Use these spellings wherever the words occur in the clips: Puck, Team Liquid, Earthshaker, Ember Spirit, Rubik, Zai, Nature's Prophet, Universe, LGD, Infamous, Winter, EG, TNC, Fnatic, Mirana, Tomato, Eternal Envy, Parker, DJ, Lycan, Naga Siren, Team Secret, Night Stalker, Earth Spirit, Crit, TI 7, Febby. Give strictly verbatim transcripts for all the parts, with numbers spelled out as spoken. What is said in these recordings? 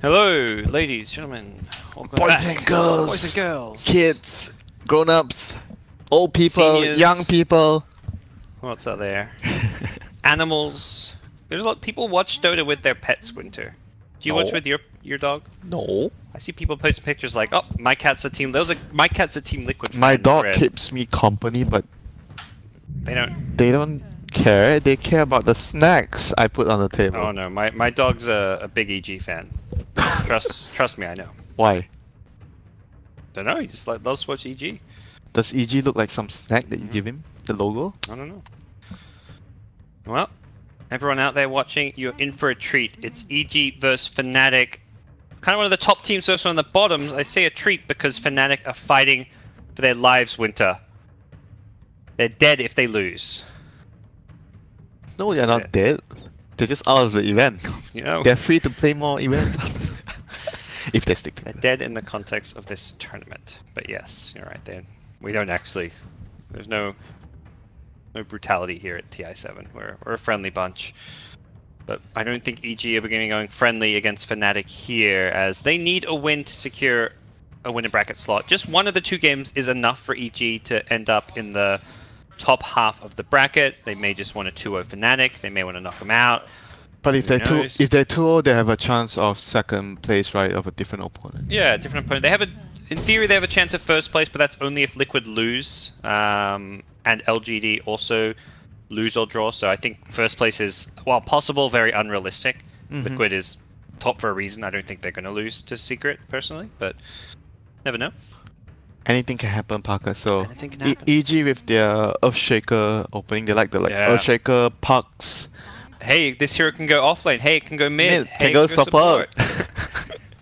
Hello, ladies, gentlemen, welcome boys back. and girls, boys and girls, kids, grown-ups, old people, seniors, young people. What's out there? Animals. There's a lot. People watch Dota with their pets. Winter, do you no. watch with your your dog? No. I see people posting pictures like, oh, my cat's a team. Those are my cat's a Team Liquid. My dog red. keeps me company, but they don't. They don't. care, they care about the snacks I put on the table. Oh no, my, my dog's a, a big E G fan. Trust trust me, I know. Why? Don't know, he just like, loves to watch E G. Does E G look like some snack that you give him? The logo? I don't know. Well, everyone out there watching, you're in for a treat. It's E G versus Fnatic. Kind of one of the top teams versus one of the bottoms. I say a treat because Fnatic are fighting for their lives, Winter. They're dead if they lose. No, they're not yeah. dead. They're just out of the event. You know, they're free to play more events if they stick to it. They're dead in the context of this tournament. But yes, you're right. They we don't actually. There's no no brutality here at T I seven. We're we're a friendly bunch. But I don't think E G are going to be going friendly against Fnatic here, as they need a win to secure a winner bracket slot. Just one of the two games is enough for E G to end up in the top half of the bracket. They may just want a two oh Fnatic. They may want to knock them out. But if they're two, if they're two oh, they have a chance of second place, right? Of a different opponent. Yeah, different opponent. They have a, in theory, they have a chance of first place, but that's only if Liquid lose, um, and L G D also lose or draw. So I think first place is, while possible, very unrealistic. Mm-hmm. Liquid is top for a reason. I don't think they're going to lose to Secret personally, but never know. Anything can happen, Parker. So, can happen. E EG with their Earthshaker opening, they like the like yeah. Earthshaker pucks. Hey, this hero can go offlane. Hey, it can go mid. mid hey, can go, go support. support.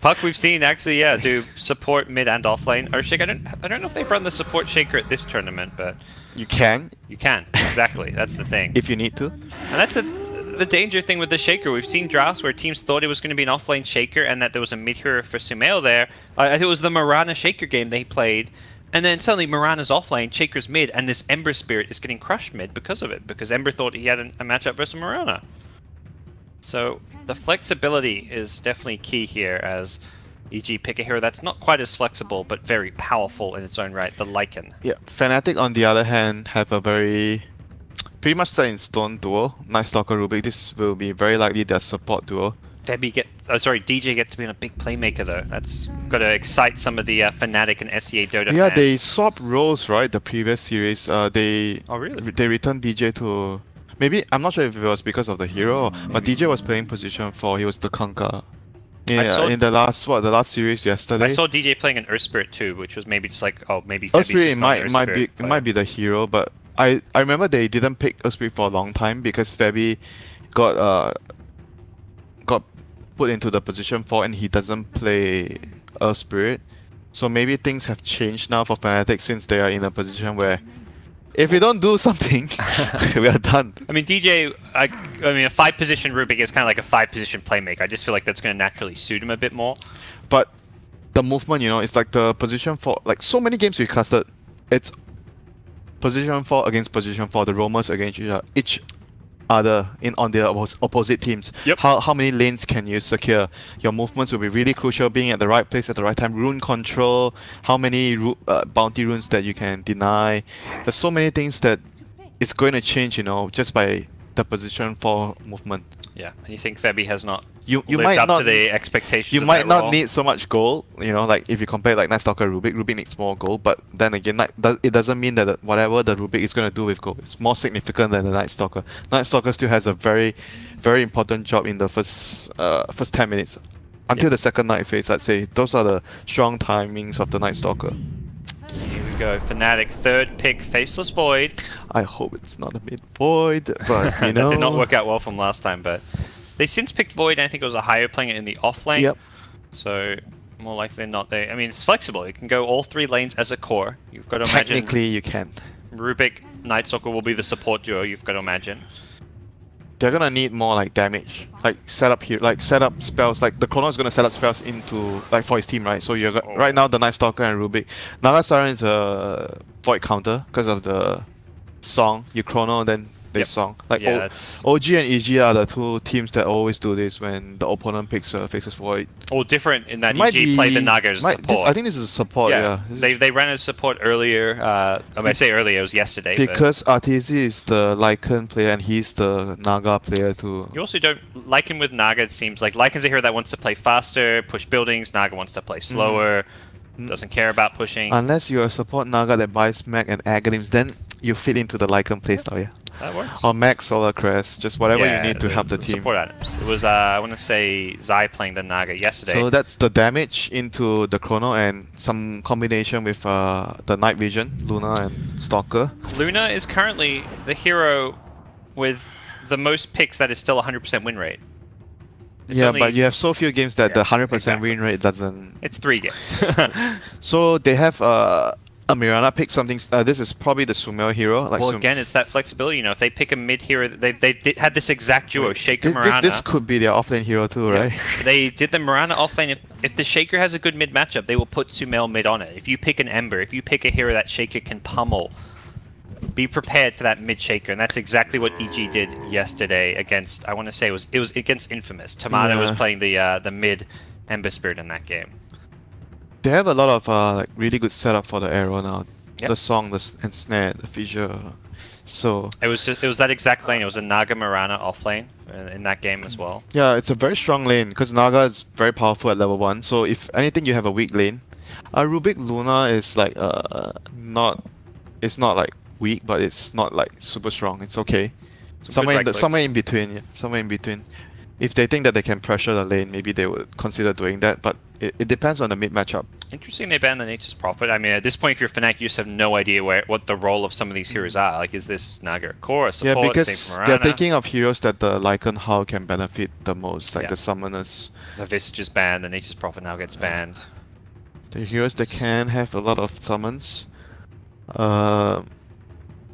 Puck, we've seen actually, yeah, do support mid and offlane. Earthshaker, I don't, I don't know if they've run the support shaker at this tournament, but you can. You can exactly. That's the thing. If you need to. And that's the the danger thing with the shaker. We've seen drafts where teams thought it was going to be an offlane shaker and that there was a mid hero for Sumail there. I think it was the Mirana shaker game they played, and then suddenly Mirana's offlane, shaker's mid, and this Ember Spirit is getting crushed mid because of it, because Ember thought he had an, a matchup versus Mirana. So the flexibility is definitely key here, as E G pick a hero that's not quite as flexible but very powerful in its own right, the Lycan. Yeah, Fnatic on the other hand have a very pretty much set in stone duo, Night Stalker, Rubik. This will be very likely their support duo. Febby get, oh sorry, D J get to be a big playmaker though. That's got to excite some of the uh, Fnatic and S E A Dota. Yeah, fans. They swapped roles, right? The previous series, uh, they oh really? They returned D J to maybe I'm not sure if it was because of the hero, maybe. But D J was playing position for he was the Kanka. Yeah, in the last what the last series yesterday. I saw D J playing an Earth Spirit too, which was maybe just like oh maybe Febby's Earth just might, Earth might Spirit might be player. It might be the hero, but. I, I remember they didn't pick Earthspeed for a long time because Febby got uh got put into the position four and he doesn't play Earthspeed. So maybe things have changed now for Fnatic since they are in a position where if we don't do something, we are done. I mean, D J, I, I mean, a five position Rubik is kind of like a five position playmaker. I just feel like that's going to naturally suit him a bit more. But the movement, you know, it's like the position for like so many games we casted. It's position four against position four, the roamers against each other in on their opposite teams. Yep. How, how many lanes can you secure? Your movements will be really crucial, being at the right place at the right time. Rune control, how many ru uh, bounty runes that you can deny. There's so many things that it's going to change, you know, just by the position four movement. Yeah, and you think Febby has not you, you lived might up not, to the expectations You of might not role? Need so much gold, you know, like if you compare like Night Stalker Rubik, Rubik needs more gold, but then again, it doesn't mean that whatever the Rubik is going to do with gold is more significant than the Night Stalker. Night Stalker still has a very, very important job in the first uh, first ten minutes. Until yeah. the second night phase, I'd say, those are the strong timings of the Night Stalker. Here we go, Fnatic third pick, Faceless Void. I hope it's not a mid Void, but you know. That did not work out well from last time, but they since picked Void, and I think it was a higher playing it in the off lane. Yep. So more likely than not, they. I mean, it's flexible. It can go all three lanes as a core. You've got to imagine. Technically, you can. Rubik, Night Stalker will be the support duo. You've got to imagine. They're gonna need more like damage, like set up here, like set up spells. Like the Chrono is gonna set up spells into like for his team, right? So you're oh. right now the Night Stalker and Rubik. Naga Siren is a Void counter because of the song. You Chrono, then face yep. song. Like yeah, that's... O G and E G are the two teams that always do this when the opponent picks uh, Faceless Void. Or different in that might E G be... played the Naga as might... support. This, I think this is a support. Yeah, yeah. They they ran as support earlier. Uh, I mean, I say earlier, it was yesterday. Because but... Arteezy is the Lycan player and he's the Naga player too. You also don't Lycan with Naga. It seems like Lycan's a hero that wants to play faster, push buildings. Naga wants to play slower. Mm. Doesn't care about pushing. Unless you're a support Naga that buys Mech and Agarims, then you fit into the Lycan playstyle, yeah. That works. Or Mech, Solar Crest, just whatever yeah, you need to help the team. Support items. It was, uh, I want to say, Zai playing the Naga yesterday. So that's the damage into the Chrono and some combination with uh, the Night Vision, Luna and Stalker. Luna is currently the hero with the most picks that is still one hundred percent win rate. It's yeah, only... but you have so few games that yeah, the one hundred percent exactly. win rate doesn't... It's three games. So they have uh, a Mirana pick something... Uh, this is probably the Sumail hero. Like well, Sum again, it's that flexibility. You know, if they pick a mid hero... They, they did, had this exact duo, Wait, Shaker, this, Mirana. This could be their offlane hero too, yeah. right? They did the Mirana offlane. If, if the Shaker has a good mid matchup, they will put Sumail mid on it. If you pick an Ember, if you pick a hero that Shaker can pummel, be prepared for that mid Shaker, and that's exactly what E G did yesterday against. I want to say it was it was against Infamous. Tomato yeah. was playing the uh, the mid Ember Spirit in that game. They have a lot of uh, like really good setup for the arrow now. Yep. The song, the and snare, the fissure. So it was just it was that exact lane. It was a Naga Mirana off lane in that game as well. Yeah, it's a very strong lane because Naga is very powerful at level one. So if anything, you have a weak lane. Uh, Rubik Luna is like uh not. It's not like. weak, but it's not like super strong. It's okay. Some somewhere, in the, somewhere in between. Yeah. Somewhere in between. If they think that they can pressure the lane, maybe they would consider doing that. But it, it depends on the mid matchup. Interesting. They banned the Nature's Prophet. I mean, at this point, if you're Fnatic, you just have no idea where what the role of some of these heroes are. Like, is this Naga core support? Yeah, because they're thinking of heroes that the Lycan Hao can benefit the most, like yeah. the Summoners. The Visage is banned. The Nature's Prophet now gets banned. The heroes that can have a lot of summons. Uh,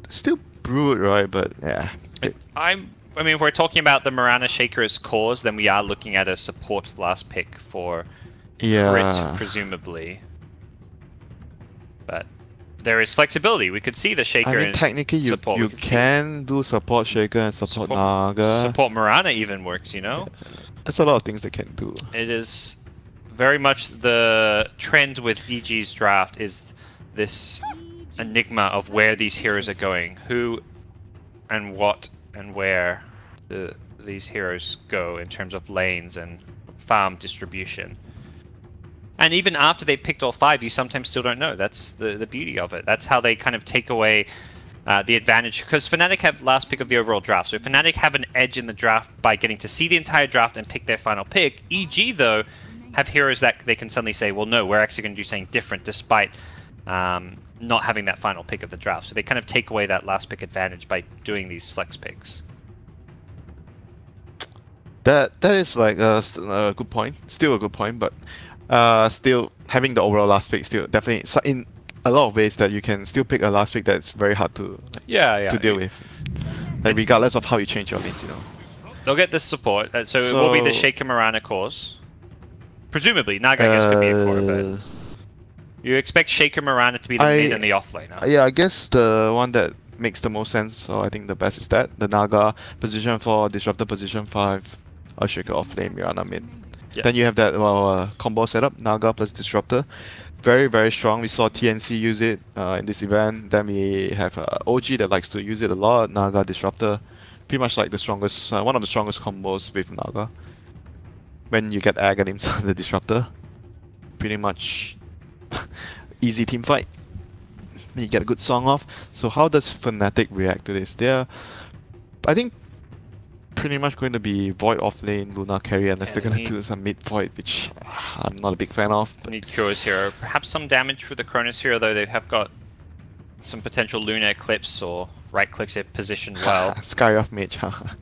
Still Brood, right? But yeah. It, I'm. I mean, if we're talking about the Mirana Shaker as cores, then we are looking at a support last pick for yeah. Crit, presumably. But there is flexibility. We could see the Shaker. I mean, technically, you support. you can see. do support Shaker and support, support Naga. Support Mirana even works, you know. Yeah. That's a lot of things they can do. It is very much the trend with E G's draft is this. Enigma of where these heroes are going, who and what and where the, these heroes go in terms of lanes and farm distribution. And even after they picked all five, you sometimes still don't know. That's the, the beauty of it. That's how they kind of take away uh, the advantage. Because Fnatic have last pick of the overall draft. So Fnatic have an edge in the draft by getting to see the entire draft and pick their final pick. E G, though, have heroes that they can suddenly say, well, no, we're actually going to do something different despite... Um, not having that final pick of the draft. So they kind of take away that last pick advantage by doing these flex picks. That That is like a, a good point. Still a good point, but uh, still having the overall last pick still definitely in a lot of ways that you can still pick a last pick that's very hard to yeah, yeah, to deal yeah. with. Like it's, regardless of how you change your lanes, you know. They'll get this support. Uh, so, so it will be the Shaker Mirana cores. Presumably. Naga, I guess, uh, could be a core, but... You expect Shaker Mirana to be the I, mid and the off laner. Huh? Yeah, I guess the one that makes the most sense, or I think the best is that. The Naga, position four, Disruptor position five, Earthshaker off lane, Mirana mid. Yep. Then you have that well, uh, combo setup, Naga plus Disruptor. Very, very strong. We saw T N C use it uh, in this event. Then we have uh, O G that likes to use it a lot, Naga, Disruptor. Pretty much like the strongest, uh, one of the strongest combos with Naga. When you get Agarims on the Disruptor, pretty much... easy team fight. You get a good song off. So how does Fnatic react to this? They're, I think, pretty much going to be Void off lane, Luna carry, unless yeah, they're going to do some mid Void, which I'm not a big fan of. But. Need Q O's hero. Perhaps some damage for the Kronos hero, though. They have got some potential Luna Eclipse or right clicks if positioned well. Sky off mage, haha.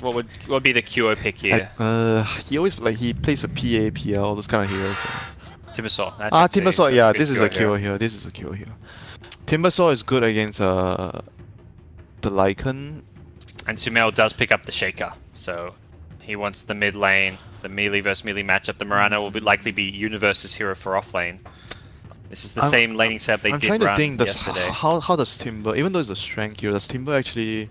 What would what would be the Q O pick here? I, uh, he always like he plays with P A, P L, all those kind of heroes. So. Timbersaw. Ah, Timbersaw, yeah, this is a Q O here. This is a Q O here. Timbersaw is good against uh, the Lycan. And Sumail does pick up the Shaker. So he wants the mid lane, the melee versus melee matchup. The Mirana will be likely be Universe's hero for off lane. This is the I'm, same laning setup they I'm did run yesterday. I'm trying to think, does, how, how does Timber, even though it's a strength hero, does Timber actually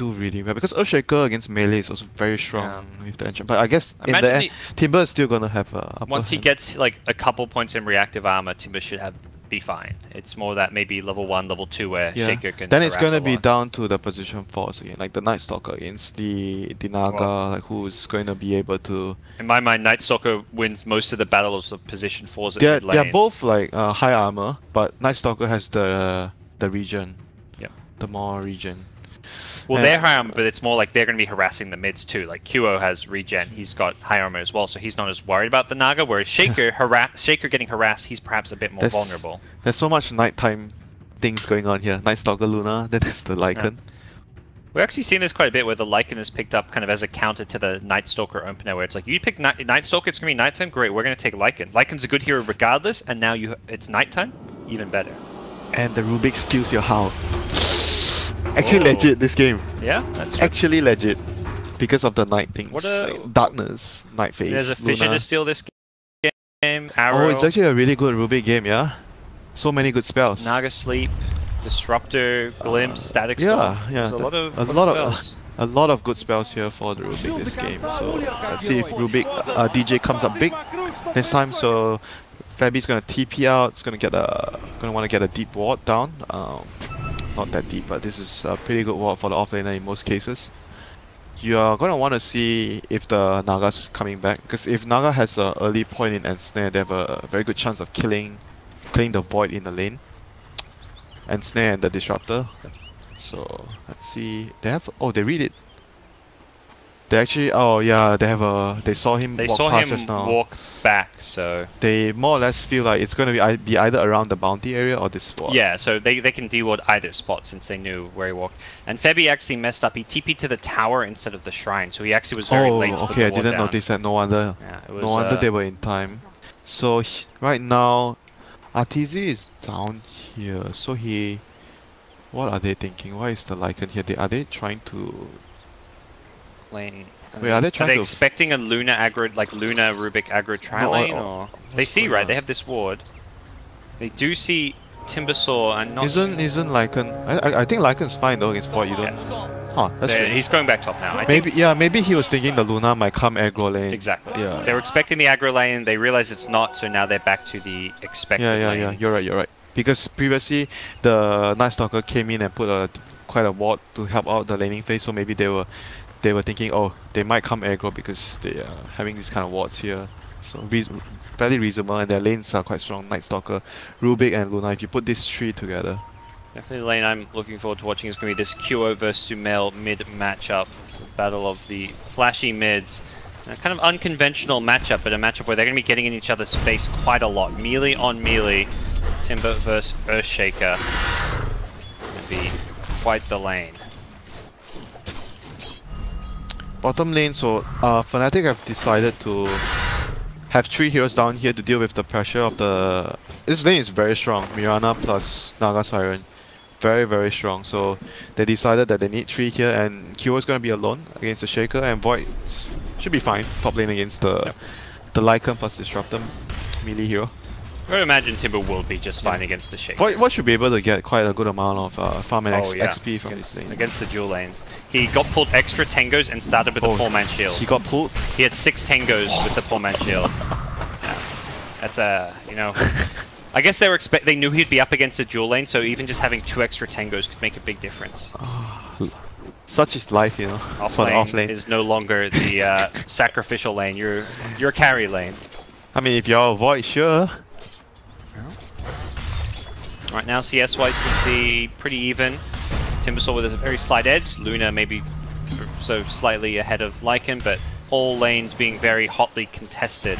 do really well because Earthshaker against melee is also very strong yeah. with the enchant. But I guess Imagine in the end, Timber is still gonna have a. Once he hand. gets like a couple points in reactive armor, Timber should have be fine. It's more that maybe level one, level two where yeah. Shaker can. Then it's gonna be down to the position fours again, like the Night Stalker against the, the Naga, well, like who's going to be able to. In my mind, Night Stalker wins most of the battles of position fours at mid lane. They're both like uh, high armor, but Night Stalker has the uh, the region. The more region. Well, and they're high armor, but it's more like they're going to be harassing the mids too. Like Q O has regen, he's got high armor as well, so he's not as worried about the Naga. Whereas Shaker, harass Shaker getting harassed, he's perhaps a bit more there's, vulnerable. There's so much nighttime things going on here. Night Stalker, Luna, then there's the Lycan. Yeah. We're actually seeing this quite a bit where the Lycan is picked up kind of as a counter to the Night Stalker opener, where it's like, you pick Night, Night Stalker, it's going to be nighttime, great, we're going to take Lycan. Lycan's a good hero regardless, and now you it's nighttime, even better. And the Rubik steals your howl. Actually Whoa. legit this game. Yeah, that's true. Actually legit because of the night things. What a, like darkness, night phase. There's a Fissure to steal this game. Arrow. Oh, it's actually a really good Rubik game, yeah. So many good spells. Naga Sleep, Disruptor, Glimpse, uh, Static Storm. Yeah, yeah. There's a lot of a lot spells. of uh, a lot of good spells here for the Rubik this game. So let's see if Rubik uh, D J comes up big this time. So Febby's gonna T P out. It's gonna get a gonna want to get a deep ward down. Um, Not that deep, but this is a pretty good ward for the offlaner in most cases. You're going to want to see if the Naga's coming back, because if Naga has an early point in Ensnare, they have a very good chance of killing killing the Void in the lane. Ensnare and the Disruptor. So, let's see... They have... Oh, they read it. They actually... Oh, yeah, they have a... They saw him they walk saw past him just now. walk back, so... They more or less feel like it's going to be, be either around the bounty area or this spot. Yeah, so they, they can deward either spot since they knew where he walked. And Febby actually messed up. He T P'd to the tower instead of the shrine, so he actually was very oh, late to okay, put the ward I didn't down. notice that. No wonder. Yeah, it was, no wonder uh, they were in time. So, he, right now, Arteezy is down here, so he... What are they thinking? Why is the Lycan here? They, are they trying to... Lane. Wait, are they trying are they to expecting a Luna aggro, like Luna Rubik aggro tri no, lane? Or, or they see right. They have this ward. They do see Timbersaw and not. Isn't isn't Lycan? I I think Lycan's fine though against Void. You don't. Yeah. Huh? That's true. He's going back top now. I maybe think. yeah. Maybe he was thinking the Luna might come aggro lane. Exactly. Yeah. They were expecting the aggro lane. They realize it's not. So now they're back to the expected. Yeah, yeah, lanes. yeah. You're right. You're right. Because previously the Night Stalker came in and put a quite a ward to help out the laning phase. So maybe they were. They were thinking, oh, they might come aggro because they are having these kind of wards here. So re fairly reasonable, and their lanes are quite strong. Night Stalker, Rubik, and Luna. If you put these three together, definitely the lane I'm looking forward to watching is going to be this Q O versus Sumail mid matchup, the battle of the flashy mids. A kind of unconventional matchup, but a matchup where they're going to be getting in each other's face quite a lot. Melee on melee, Timber versus Earthshaker. Going to be quite the lane. Bottom lane, so uh, Fnatic have decided to have three heroes down here to deal with the pressure of the... This lane is very strong, Mirana plus Naga Siren. Very, very strong, so they decided that they need three here, and Q O is going to be alone against the Shaker, and Void should be fine top lane against the, yep. the Lycan plus Disruptor melee hero. I would imagine Timber will be just fine yeah. against the Shaker. Void, Void should be able to get quite a good amount of uh, farm and oh, yeah. X P from against, this lane. Against the dual lane. He got pulled extra tangos and started with oh, a four-man shield. He got pulled? He had six tangos oh. with the four-man shield. Yeah. That's a, uh, you know... I guess they were expect they knew he'd be up against a dual lane, so even just having two extra tangos could make a big difference. Oh, such is life, you know. Off lane, off lane is no longer the uh, sacrificial lane. You're, you're a carry lane. I mean, if you're a Void, sure. Right now, C S-wise, you can see pretty even. Timbersaw with a very slight edge. Luna maybe so slightly ahead of Lycan, but all lanes being very hotly contested.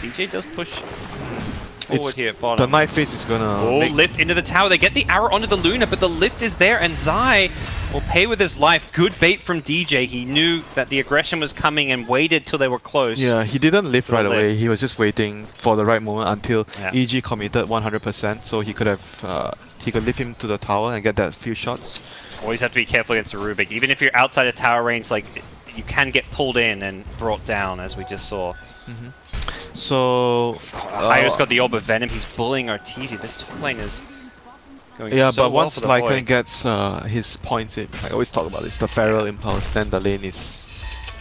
D J does push forward it's here at bottom. The Night Phase is gonna... Oh, lift into the tower. They get the arrow onto the Luna, but the lift is there, and Zai will pay with his life. Good bait from D J. He knew that the aggression was coming and waited till they were close. Yeah, he didn't lift right lift. away. He was just waiting for the right moment until yeah. E G committed one hundred percent, so he could have... Uh, He could lift him to the tower and get that few shots. Always have to be careful against the Rubik. Even if you're outside of tower range, like you can get pulled in and brought down, as we just saw. Mm-hmm. So... Uh, Hyo's got the Orb of Venom. He's bullying Arteezy. This top lane is Going yeah, so but well once Lycan gets uh, his points in, I always talk about this, the feral impulse, then the lane is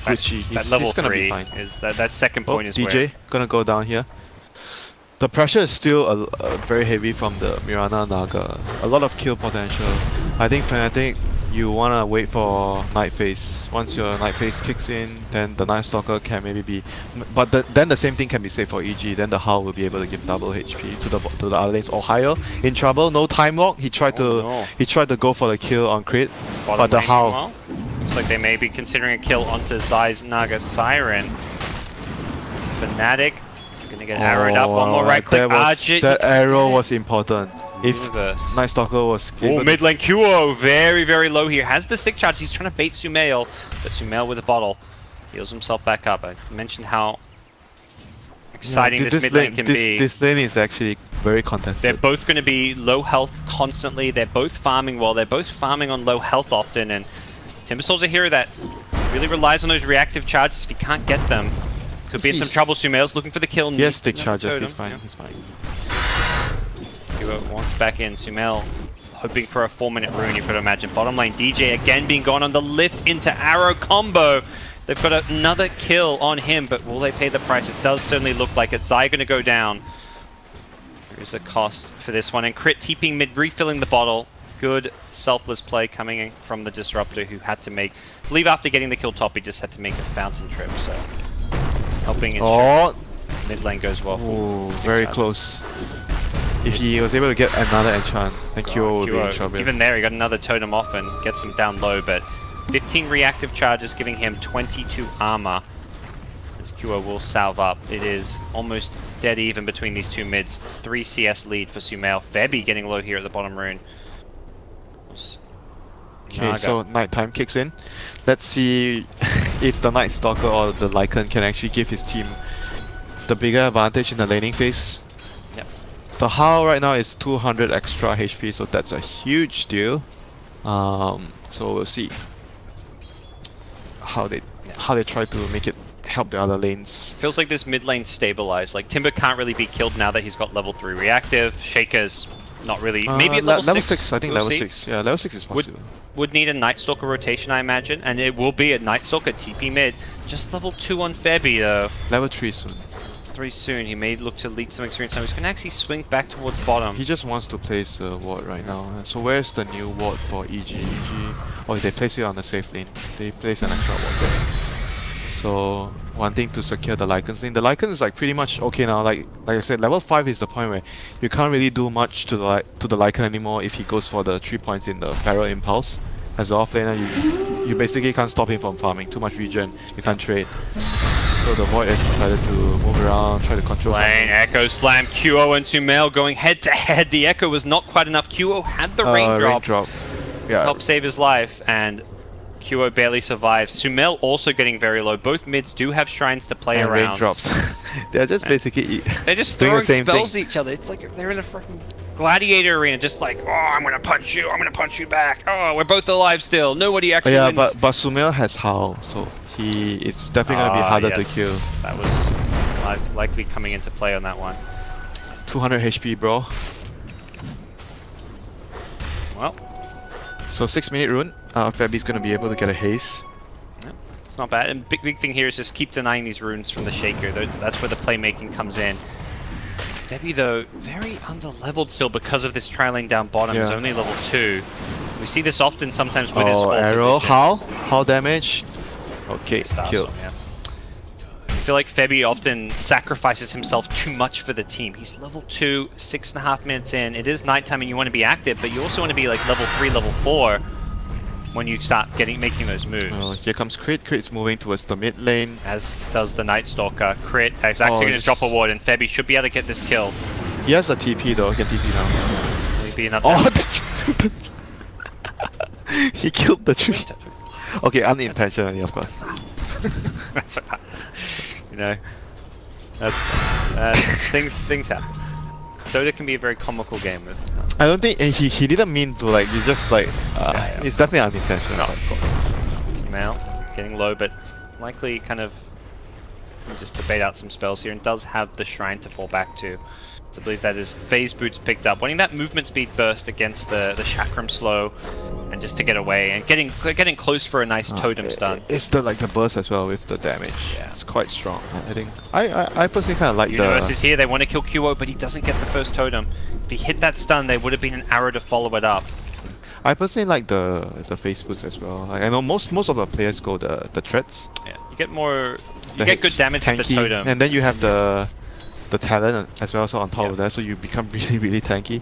glitchy. That, that level he's gonna three be fine. Is that, that second point oh, is D J, where... gonna go down here. The pressure is still a, a very heavy from the Mirana Naga. A lot of kill potential. I think Fnatic, you wanna wait for Night Phase. Once your Night Phase kicks in, then the Night Stalker can maybe be... But the, then the same thing can be said for E G. Then the Howl will be able to give double H P to the to the other lanes or higher. In trouble, no time lock. He tried oh, to no. he tried to go for the kill on Crit, Bottom but the Howl. Looks like they may be considering a kill onto Zai's Naga Siren. It's Fnatic. Gonna get arrowed oh, up, one more right click. That, was, that arrow was important. If Night Stalker was... Oh, mid lane Q O, very, very low here. Has the sick charge, he's trying to bait Sumail, but Sumail with a bottle heals himself back up. I mentioned how exciting yeah, this, this mid lane, lane can this, be. This lane is actually very contested. They're both gonna be low health constantly, they're both farming well, they're both farming on low health often, and Timbersaw's a hero that really relies on those reactive charges if he can't get them. Could be in some trouble. Sumail's looking for the kill. Yes, stick charges. He's fine. Yeah. He's fine. Q O wants back in. Sumail hoping for a four-minute rune. You could imagine. Bottom lane D J again being gone on the lift into arrow combo. They've got another kill on him, but will they pay the price? It does certainly look like it. Zai going to go down. There is a cost for this one. And Crit TPing mid, refilling the bottle. Good selfless play coming in from the Disruptor, who had to make, I believe after getting the kill top, he just had to make a fountain trip. So. Helping ensure oh. mid lane goes well. Ooh, very out. close. If he was able to get another enchant, then Q O would be in trouble. Even there, he got another totem off and gets him down low, but fifteen reactive charges giving him twenty-two armor. As Q O will salve up. It is almost dead even between these two mids. Three C S lead for Sumail. Febby getting low here at the bottom rune. Okay, so nighttime kicks in. Let's see if the Night Stalker or the Lycan can actually give his team the bigger advantage in the laning phase. Yep. The Howl right now is two hundred extra H P, so that's a huge deal. Um, so we'll see how they yeah. how they try to make it help the other lanes. Feels like this mid lane stabilized. Like Timber can't really be killed now that he's got level three reactive. Shaker's not really. Uh, Maybe at level, level six. six. I think we'll level see. six. Yeah, level six is possible. Would Would need a Night Stalker rotation, I imagine, and it will be a Night Stalker T P mid. Just level two on Febby, though. Level three soon. Three soon. He may look to lead some experience. So he's going to actually swing back towards bottom. He just wants to place the ward right now. So where's the new ward for E G? E G? Oh, they place it on the safe lane. They place an extra ward there. So wanting to secure the Lycan's lane. The Lycan is like pretty much okay now. Like like I said, level five is the point where you can't really do much to the to the Lycan anymore if he goes for the three points in the feral impulse. As an offlaner, you you basically can't stop him from farming. Too much regen, you can't trade. So the Void has decided to move around, try to control. Lane Echo Slam, Q O and Sumail going head to head. The Echo was not quite enough. Q O had the uh, raindrop. raindrop. Yeah. Help save his life, and Q O barely survives. Sumail also getting very low. Both mids do have shrines to play and around. Raindrops. They're just basically they're just throwing the same spells thing. at each other. It's like they're in a freaking gladiator arena, just like, oh, I'm gonna punch you, I'm gonna punch you back. Oh, we're both alive still. Nobody actually. Yeah, wins. but but Sumail has Howl, so he it's definitely gonna uh, be harder yes. to kill. That was li likely coming into play on that one. two hundred H P, bro. Well. So six minute rune. Uh, Febby's going to be able to get a haze. Yep, it's not bad. And big, big thing here is just keep denying these runes from the Shaker. That's where the playmaking comes in. Febby, though, very under-leveled still because of this tri-lane down bottom. Yeah. He's only level two. We see this often sometimes with oh, his... Oh, arrow. Position. How? How damage? Okay, kill. Yeah. I feel like Febby often sacrifices himself too much for the team. He's level two, six and a half minutes in. It is nighttime and you want to be active, but you also want to be like level three, level four. When you start getting making those moves. Oh, here comes Crit. Crit's moving towards the mid lane. As does the Night Stalker. Crit is actually oh, going to drop a ward, and Febby should be able to get this kill. He has a T P though. He can T P now. Will he be enough damage? Oh, he killed the tree. Okay, unintentionally, of course. That's alright. You know, that's uh, things things happen. Dota can be a very comical game. With uh, I don't think he he didn't mean to, like, you just like uh, yeah, yeah. it's definitely unintentional. No, of course. Sumail getting low, but likely kind of just to bait out some spells here, and does have the Shrine to fall back to. So I believe that is Phase Boots picked up, wanting that movement speed burst against the, the Chakram slow, and just to get away, and getting getting close for a nice oh, totem it, stun. It's the, like the burst as well with the damage. Yeah. It's quite strong, I think. I, I, I personally kind of like Universe the... Universe is here, they want to kill Q O, but he doesn't get the first totem. If he hit that stun, there would have been an arrow to follow it up. I personally like the the face boots as well. Like, I know most most of the players go the the threats. Yeah, you get more, you get good damage tanky, with the totem, and then you have the the talent as well. So on top yep. of that, so you become really really tanky.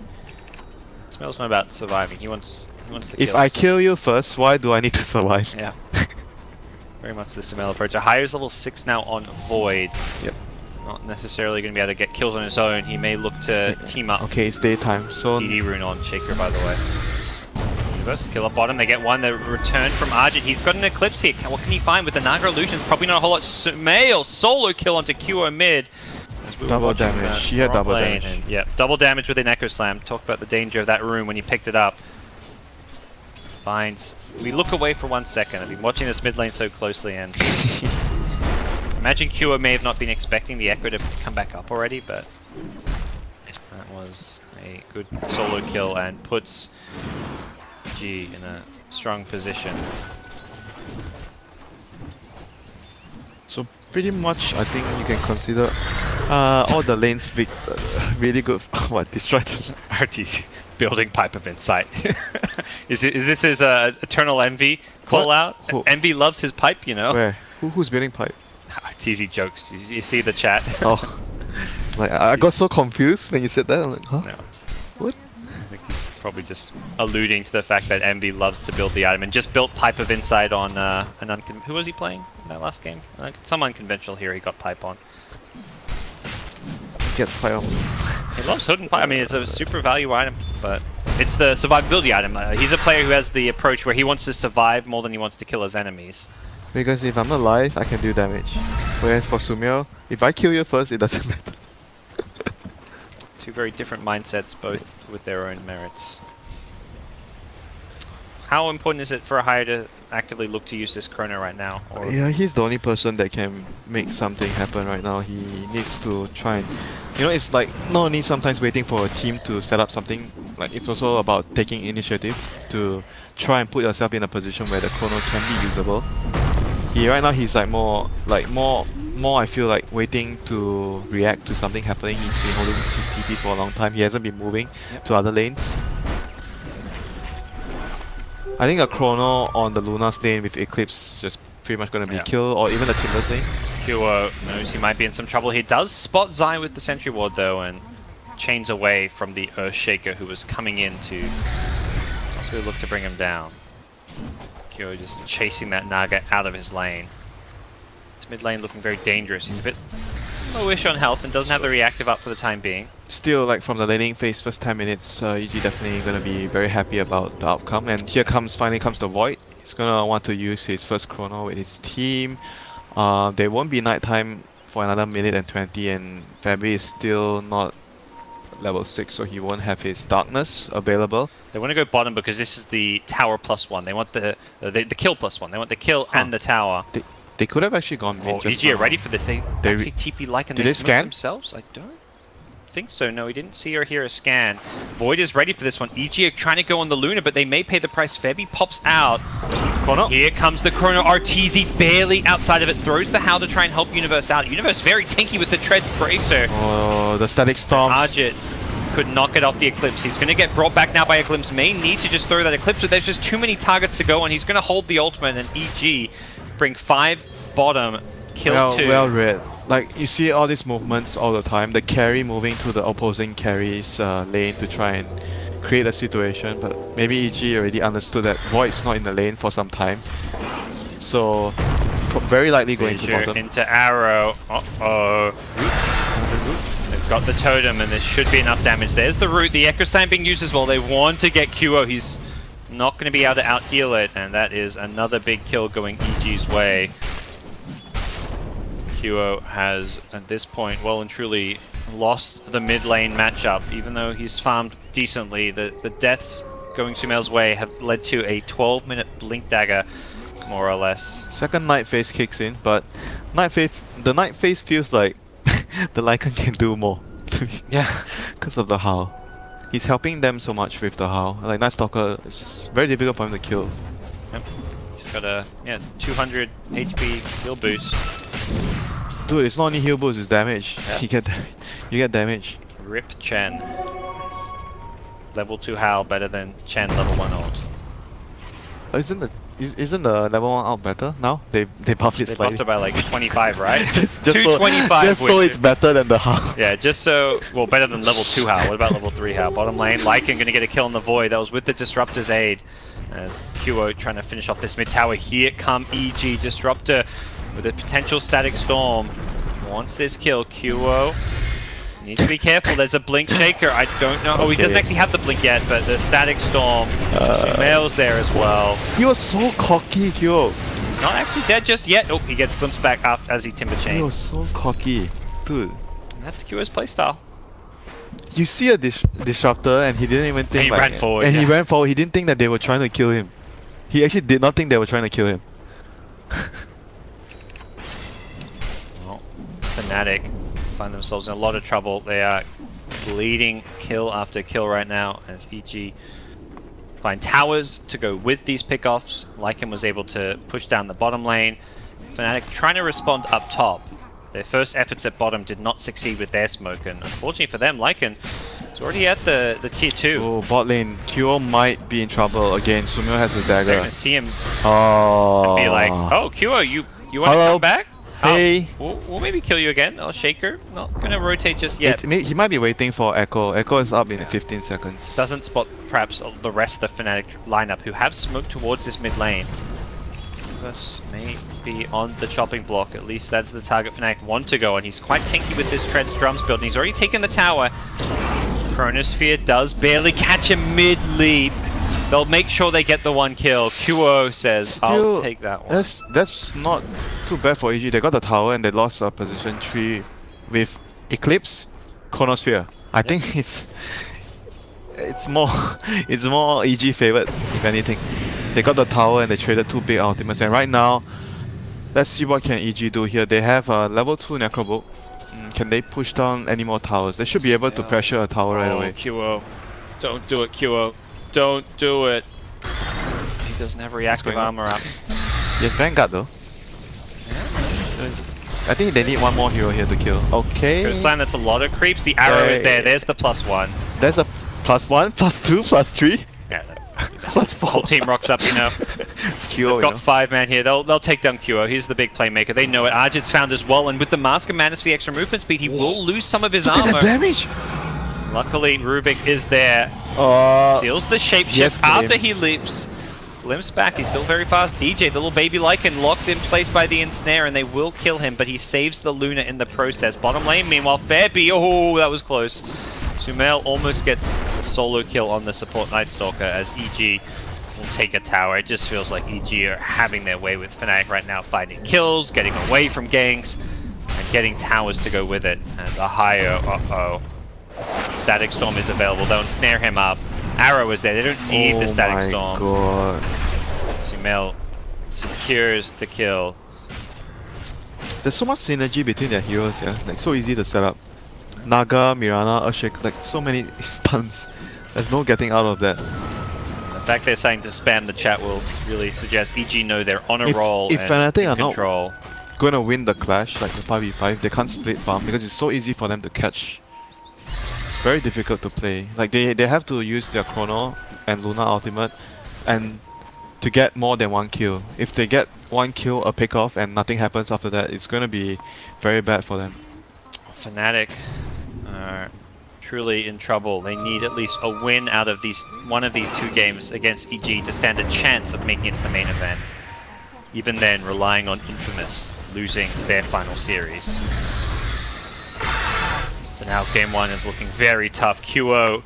Smail's not about surviving. He wants he wants the kills. If I kill you first, why do I need to survive? Yeah, very much the Sumail approach. Ahir's level six now on Void. Yep. Not necessarily going to be able to get kills on his own. He may look to yeah. team up. Okay, it's daytime. So D D rune on Shaker, by the way. Kill up bottom, they get one, they return from Argent. He's got an Eclipse here. What can he find with the Naga Illusions? Probably not a whole lot. Sumail solo kill onto Q O mid. We double damage. She had double damage. And, yeah, double damage with an Echo Slam. Talk about the danger of that room when he picked it up. Finds. We look away for one second. I've been watching this mid lane so closely, and imagine Q O may have not been expecting the Echo to come back up already, but that was a good solo kill and puts in a strong position. So pretty much, I think you can consider uh, all the lanes big, uh, really good. What distracted? Arteezy building Pipe of Insight. is, it, is this his uh, Eternal Envy call what? out? Who? Envy loves his pipe, you know. Where? Who, who's building pipe? Arteezy jokes. You, you see the chat. Oh, like I got so confused when you said that. I'm like, huh? No. What? Probably just alluding to the fact that Envy loves to build the item and just built Pipe of Insight on uh, an uncon- Who was he playing in that last game? Uh, some unconventional hero he got Pipe on. He gets Pipe on. He loves Hood and Pipe. I mean, it's a super value item, but it's the survivability item. Uh, he's a player who has the approach where he wants to survive more than he wants to kill his enemies. Because if I'm alive, I can do damage. Whereas for Sumail, if I kill you first, it doesn't matter. Two very different mindsets, both with their own merits. How important is it for Ahir to actively look to use this chrono right now? Or yeah, he's the only person that can make something happen right now. He needs to try and... You know, it's like not only sometimes waiting for a team to set up something, like it's also about taking initiative to try and put yourself in a position where the chrono can be usable. He, right now he's like more... like more... more I feel like waiting to react to something happening. He's been holding his T Ps for a long time. He hasn't been moving yep. to other lanes. I think a chrono on the Luna's lane with Eclipse just pretty much going to be yep. killed, or even a Timber's lane. Q O knows he might be in some trouble. He does spot Zai with the Sentry Ward though, and chains away from the Earthshaker who was coming in to so look to bring him down. Q O just chasing that Naga out of his lane. Mid lane looking very dangerous. He's a bit lowish on health and doesn't have the reactive up for the time being. Still, like from the laning phase, first ten minutes, uh, E G definitely going to be very happy about the outcome. And here comes, finally comes the Void. He's going to want to use his first chrono with his team. Uh, there won't be night time for another minute and twenty, and Febby is still not level six, so he won't have his darkness available. They want to go bottom because this is the tower plus one. They want the uh, the, the kill plus one. They want the kill huh. and the tower. The They could have actually gone mid. Oh, E G are ready for this. They, they actually T P Lycan. Did they scan themselves? I don't think so. No, we didn't see or hear a scan. Void is ready for this one. E G are trying to go on the Luna, but they may pay the price. Febby pops out. Chrono. Here comes the chrono. Arteezy barely outside of it. Throws the Howl to try and help Universe out. Universe very tanky with the Treads Bracer. Oh, the Static Storm. Argent could not get off the Eclipse. He's going to get brought back now by Eclipse. May need to just throw that Eclipse, but there's just too many targets to go on. He's going to hold the ultimate, and E G bring five bottom, kill well, two. Well read. Like, you see all these movements all the time. The carry moving to the opposing carry's uh, lane to try and create a situation, but maybe E G already understood that Void's not in the lane for some time. So, very likely going to bottom. Into arrow. Uh-oh. They've got the totem, and there should be enough damage. There's the root. The Echo Slam being used as well. They want to get Q O. He's not going to be able to out-heal it, and that is another big kill going E G's way. Q O has, at this point, well and truly lost the mid lane matchup. Even though he's farmed decently, the, the deaths going Sumail's way have led to a twelve minute blink dagger more or less. Second Night Phase kicks in, but Night Phase, the Night Phase feels like the Lycan can do more. Yeah, because of the howl. He's helping them so much with the howl. Like Night Stalker, it's very difficult for him to kill. Yep. He's got a yeah two hundred H P heal boost. Dude, it's not only heal boost, it's damage. Yeah. You get you get damage. Rip Chen. Level two howl better than Chen level one ult. Oh, isn't the isn't the level one ult better now? They they buffed it. They slightly. buffed it by like twenty-five, right? just, just two twenty-five. So, just so it's better than the howl. Yeah, just so well better than level two howl. What about level three howl? Bottom lane, Lycan gonna get a kill in the void. That was with the Disruptor's aid. As Q O trying to finish off this mid tower. Here come E G Disruptor with a potential static storm. Wants this kill. Q O needs to be careful. There's a blink shaker. I don't know. Okay. Oh, he doesn't actually have the blink yet, but the static storm. Uh, Sumail's there as well. He was so cocky, Q O. He's not actually dead just yet. Oh, he gets glimpsed back up as he timber chain. He was so cocky, dude. And that's Q O's playstyle. You see a dis disruptor and he didn't even think. And he like ran it. forward. And yeah. he ran forward. He didn't think that they were trying to kill him. He actually did not think they were trying to kill him. Well, Fnatic find themselves in a lot of trouble. They are bleeding kill after kill right now as E G find towers to go with these pickoffs. Lycan was able to push down the bottom lane. Fnatic trying to respond up top. Their first efforts at bottom did not succeed with their smoke, and unfortunately for them, Lycan is already at the, the tier two. Oh, bot lane. Q O might be in trouble again. Sumail has a dagger. They're going to see him oh. and be like, oh, Q O, you, you want to come back? Hey. Oh, we'll, we'll maybe kill you again. Oh, Shaker. Not going to rotate just yet. It, may, he might be waiting for Echo. Echo is up in yeah. fifteen seconds. Doesn't spot perhaps the rest of the Fnatic lineup who have smoked towards this mid lane. Us may be on the chopping block, at least that's the target Fnatic want to go, and he's quite tinky with this Treads drums build, and he's already taken the tower. Chronosphere does barely catch him mid-leap. They'll make sure they get the one kill. Q O says, Still, I'll take that one. That's, that's not too bad for E G. They got the tower and they lost uh, position three with Eclipse, Chronosphere. I yep. think it's it's more it's more E G favored, if anything. They got the tower and they traded two big ultimates, and right now, let's see what can E G do here. They have a level two Necrobolt. Mm, can they push down any more towers? They should be able to pressure a tower oh, right away. Q O. Don't do it, Q O. Don't do it. He doesn't have reactive armor up. He has Vanguard though. I think they need one more hero here to kill. Okay. Coastline, that's a lot of creeps. The arrow okay. is there. There's the plus one. There's a plus one, plus two, plus three. That's whole team rocks up, you know. It's Q O, They've got you know? five man here. They'll they'll take down Q O. He's the big playmaker. They know it. Arjit's found as well, and with the mask and madness for the extra movement speed, he Whoa. will lose some of his Look armor. At that damage. Luckily, Rubik is there. Uh, Steals the shapeshift yes, after he leaps. Limps back. He's still very fast. D J, the little baby Lycan, locked in place by the ensnare, and they will kill him. But he saves the Luna in the process. Bottom lane, meanwhile, Febby. Oh, that was close. Sumail almost gets a solo kill on the support Night Stalker as E G will take a tower. It just feels like E G are having their way with Fnatic right now, finding kills, getting away from ganks, and getting towers to go with it. And the higher, uh-oh. Static Storm is available. They'll snare him up. Arrow is there. They don't need oh the Static Storm. God. Sumail secures the kill. There's so much synergy between their heroes, yeah. Like, so easy to set up. Naga, Mirana, Earthshaker, like so many stuns. There's no getting out of that. The fact they're saying to spam the chat will really suggest E G know they're on a if, roll if and Fnatic are control. Not going to win the clash, like the five v five, they can't split farm because it's so easy for them to catch. It's very difficult to play. Like they, they have to use their Chrono and Luna ultimate and to get more than one kill. If they get one kill, a pick off, and nothing happens after that, it's going to be very bad for them. Fnatic are truly in trouble. They need at least a win out of these one of these two games against E G to stand a chance of making it to the main event. Even then, relying on Infamous losing their final series. But now game one is looking very tough. Q O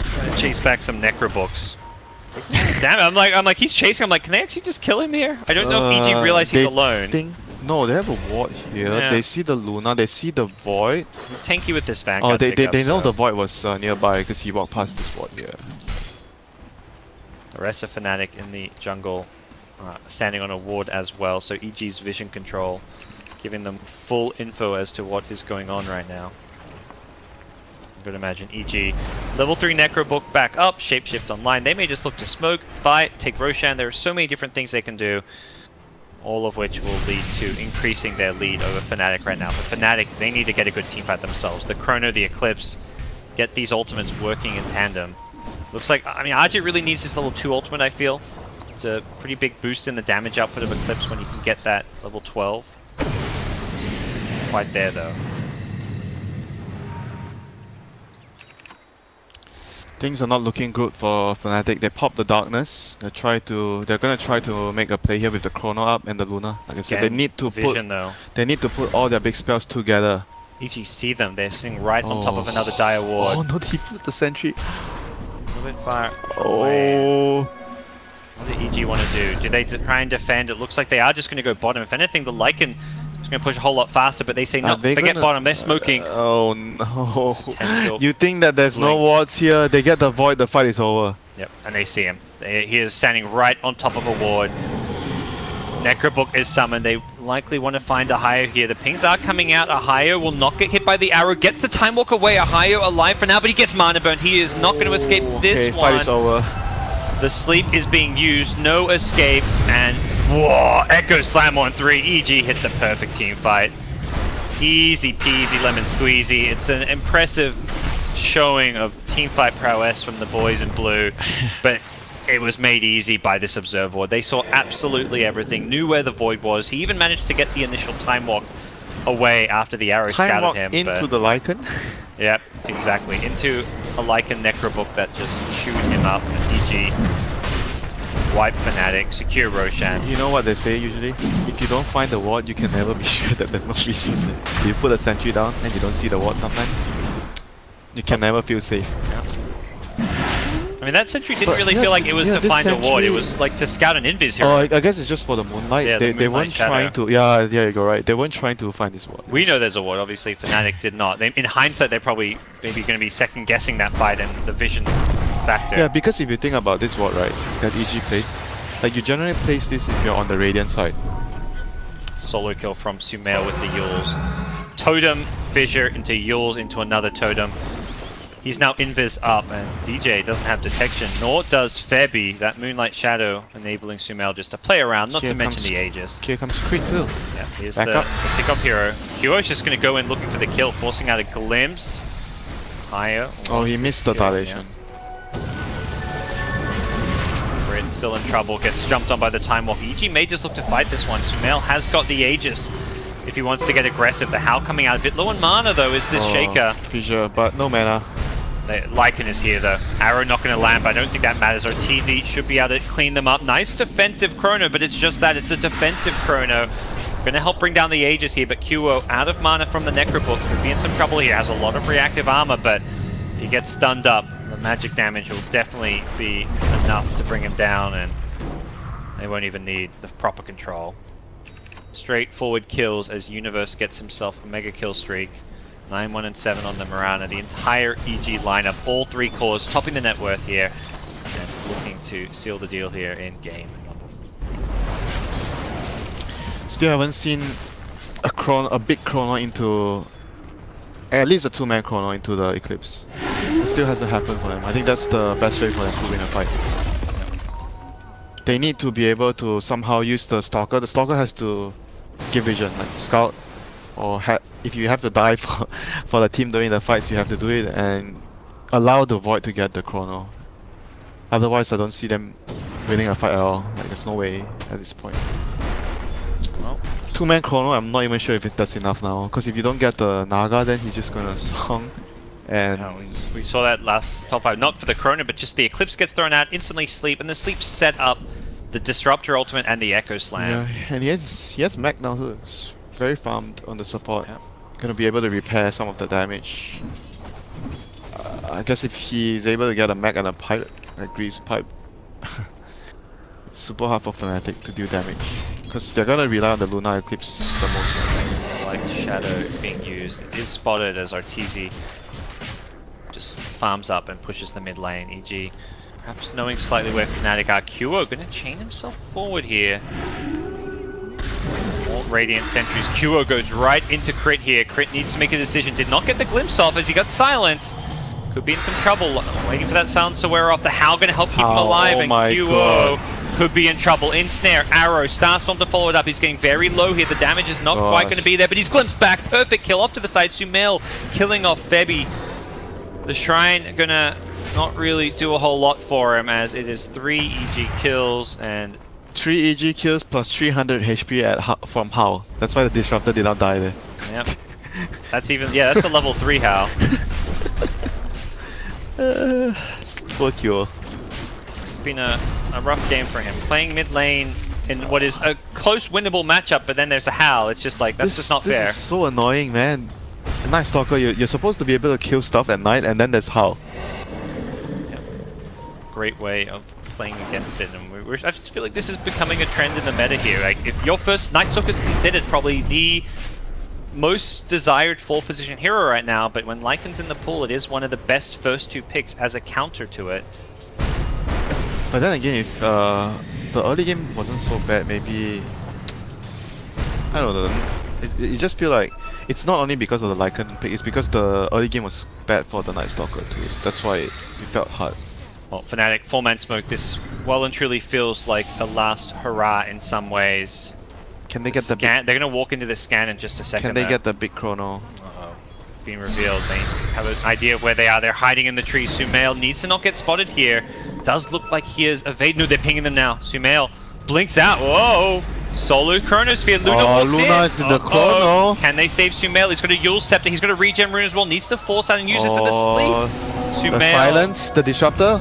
trying to chase back some Necrobooks. Damn it, I'm like I'm like he's chasing, I'm like, can they actually just kill him here? I don't know uh, if E G realize he's alone. Think No, they have a ward here. Yeah. They see the Luna, they see the Void. He's tanky with this Vanguard. Oh, they, they, they know so. the Void was uh, nearby because he walked past this ward here. The rest of Fnatic in the jungle uh, standing on a ward as well, so E G's vision control giving them full info as to what is going on right now. I could imagine E G. Level three Necro book back up, shapeshift online. They may just look to smoke, fight, take Roshan. There are so many different things they can do, all of which will lead to increasing their lead over Fnatic right now. But Fnatic, they need to get a good teamfight themselves. The Chrono, the Eclipse, get these ultimates working in tandem. Looks like, I mean, R J really needs this level two ultimate, I feel. It's a pretty big boost in the damage output of Eclipse when you can get that level twelve. Quite there, though. Things are not looking good for Fnatic. They pop the darkness. They try to. They're gonna try to make a play here with the Chrono up and the Luna. Like I said, Again, they need to vision, put. Though. They need to put all their big spells together. E G, see them. They're sitting right oh. on top of another Dire Ward. Oh no! He put the sentry. A little bit far. Oh. What did E G want to do? Do they try and defend? It looks like they are just gonna go bottom. If anything, the Lycan is gonna push a whole lot faster. But they say no. They forget gonna... bottom. They're smoking. Uh, oh no. You think that there's blink. No wards here? They get the void. The fight is over. Yep. And they see him. They, he is standing right on top of a ward. Necrobook is summoned. They likely want to find Ahio here. The pings are coming out. Ahio will not get hit by the arrow. Gets the time walk away. Ahio alive for now, but he gets mana burned. He is not going to escape this okay, one. Fight is over. The sleep is being used. No escape. And whoa, Echo Slam on three. E G hit the perfect team fight. Easy peasy lemon squeezy. It's an impressive showing of teamfight prowess from the boys in blue. But it was made easy by this Observe Ward. They saw absolutely everything, knew where the Void was. He even managed to get the initial time walk away after the arrow time scouted walk him. Into but the Lycan? Yep, exactly. Into a Lycan Necrobook that just chewed him up. E G, wipe Fnatic, secure Roshan. You know what they say usually? If you don't find the ward, you can never be sure that there's no vision. You put a sentry down and you don't see the ward sometimes, you can never feel safe. Yeah. I mean, that sentry didn't but really yeah, feel like it was yeah, to find sentry... a ward, it was like to scout an invis here. Oh, uh, I guess it's just for the moonlight. Yeah, they, the moonlight they weren't shadow. trying to... Yeah, yeah, you go right. They weren't trying to find this ward. We know there's a ward, obviously. Fnatic did not. They, in hindsight, they're probably maybe going to be second-guessing that fight and the vision factor. Yeah, because if you think about this ward, right, that E G plays, like you generally place this if you're on the Radiant side. Solo kill from Sumail with the Yules. Totem, Fissure into Yules, into another Totem. He's now invis up, and D J doesn't have detection, nor does Febby, that Moonlight Shadow, enabling Sumail just to play around, not here to mention the Aegis. Here comes Crit too. Yeah, here's the, the pick-up hero. Q O's just going to go in looking for the kill, forcing out a glimpse. Higher. Oh, he missed the dilation. Crit still in trouble, gets jumped on by the Time Walk. E G may just look to fight this one. Sumail has got the Aegis. If he wants to get aggressive, the Howl coming out a bit low on mana though is this oh, Shaker. Fissure, but no mana. Lycan is here though. Arrow not going to land, but I don't think that matters. Arteezy should be able to clean them up. Nice defensive Chrono, but it's just that. It's a defensive Chrono. Going to help bring down the Aegis here, but Q O out of mana from the Necrobook. Could be in some trouble here. Has a lot of reactive armor, but if he gets stunned up, the magic damage will definitely be enough to bring him down, and they won't even need the proper control. Straightforward kills as Universe gets himself a mega kill streak. nine, one, and seven on the Mirana. The entire E G lineup, all three cores, topping the net worth here. And looking to seal the deal here in game. Still haven't seen a, chrono, a big chrono into... At least a two-man chrono into the Eclipse. It still hasn't happened for them. I think that's the best way for them to win a fight. They need to be able to somehow use the Stalker. The Stalker has to give vision, like scout. Or ha if you have to die for, for the team during the fights, you have to do it and allow the Void to get the Chrono. Otherwise, I don't see them winning a fight at all. Like, there's no way at this point. Well, two-man Chrono, I'm not even sure if it, that's enough now. Because if you don't get the Naga, then he's just gonna song. And yeah, we, we saw that last top five, not for the Chrono, but just the Eclipse gets thrown out, instantly sleep, and the sleep set up the Disruptor ultimate and the Echo Slam. Yeah, and he has he has Mech now too. It's very farmed on the support. Yeah. Gonna be able to repair some of the damage. Uh, I guess if he's able to get a Mech and a pipe, a Grease pipe, super hard for Fnatic to do damage because they're gonna rely on the Lunar Eclipse the most. Like Shadow being used, it is spotted as Arteezy just farms up and pushes the mid lane. E G Perhaps knowing slightly where Fnatic are. Q O going to chain himself forward here. More Radiant Sentries. Q O goes right into Crit here. Crit needs to make a decision. Did not get the glimpse off as he got silenced. Could be in some trouble. Waiting for that silence to wear off. The Howl going to help keep him alive. Oh, and Q O God. Could be in trouble. Ensnare, Arrow, Starstorm to follow it up. He's getting very low here. The damage is not Gosh. quite going to be there, but he's glimpsed back. Perfect kill off to the side. Sumail killing off Febby. The Shrine going to not really do a whole lot for him, as it is three E G kills and three E G kills plus three hundred H P at from Howl. That's why the Disruptor did not die there. Yep. That's even yeah. That's a level three Howl. uh, poor Q O. It's been a, a rough game for him. Playing mid lane in what is a close winnable matchup, but then there's a Howl. It's just like that's this, just not this fair. Is so annoying, man. In Night Stalker, you're, you're supposed to be able to kill stuff at night, and then there's Howl. Great way of playing against it, and we're, we're, I just feel like this is becoming a trend in the meta here. Like, if your first Night Stalker is considered probably the most desired fourth position hero right now, but when Lycan's in the pool, it is one of the best first two picks as a counter to it. But then again, if uh, the early game wasn't so bad, maybe I don't know. It, it just feel like it's not only because of the Lycan pick; it's because the early game was bad for the Night Stalker too. That's why it, it felt hard. Well, Fnatic, four-man smoke, this well and truly feels like the last hurrah in some ways. Can they the get the scan? They're going to walk into the scan in just a second. Can they though. get the big chrono? Uh-oh. Being revealed. They have an idea of where they are. They're hiding in the trees. Sumail needs to not get spotted here. Does look like he is evading. No, they're pinging them now. Sumail blinks out. Whoa! Solo Chronosphere. Luna oh, walks Luna in. is in the uh-oh. chrono. Can they save Sumail? He's got a Yule Scepter. He's got a regen rune as well. Needs to force out and use this oh, in the sleep. Sumail. The silence, the disruptor.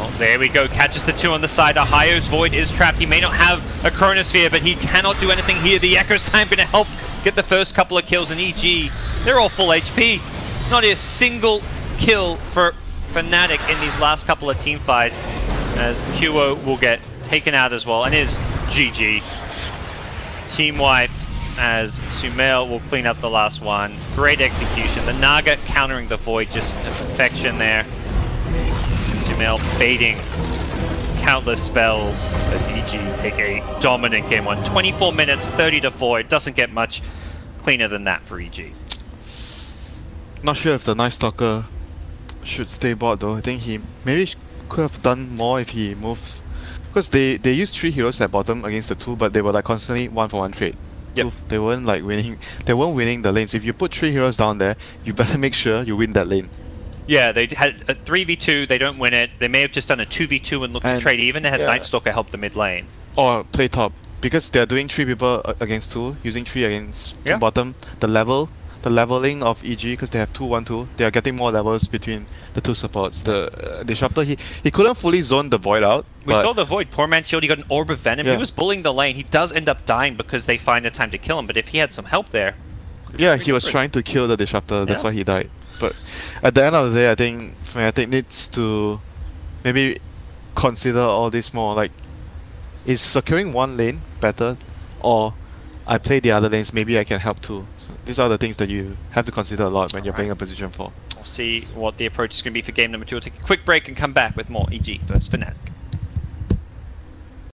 Oh, there we go, catches the two on the side. Ohio's Void is trapped. He may not have a Chronosphere, but he cannot do anything here. The Echo Sign going to help get the first couple of kills, and E G, they're all full H P. Not a single kill for Fnatic in these last couple of team fights, as Q O will get taken out as well, and is G G. Team wiped, as Sumail will clean up the last one. Great execution. The Naga countering the Void just to perfection there. Sumail baiting countless spells as E G take a dominant game one. twenty-four minutes, thirty to four. It doesn't get much cleaner than that for E G. Not sure if the Night Stalker should stay board though. I think he maybe could have done more if he moves, because they they used three heroes at bottom against the two, but they were like constantly one for one trade. Yep. They weren't like winning. They weren't winning the lanes. If you put three heroes down there, you better make sure you win that lane. Yeah, they had a three v two, they don't win it. They may have just done a two v two and looked and to trade even. They had yeah. Night Stalker help the mid lane. Or play top. Because they're doing three people against two, using three against yeah. two bottom. The level, the leveling of E G, because they have two one two, they are getting more levels between the two supports. The uh, Disruptor, he, he couldn't fully zone the Void out. We saw the Void, poor man shield, he got an Orb of Venom. Yeah. He was bullying the lane. He does end up dying because they find the time to kill him, but if he had some help there... Yeah, he was trying to kill the Disruptor, that's yeah. why he died. But at the end of the day, I think Fnatic needs to maybe consider all this more. Like, is securing one lane better, or I play the other lanes, maybe I can help too. So these are the things that you have to consider a lot when all you're right. playing a position four. We'll see what the approach is going to be for game number two. We'll take a quick break and come back with more E G versus Fnatic.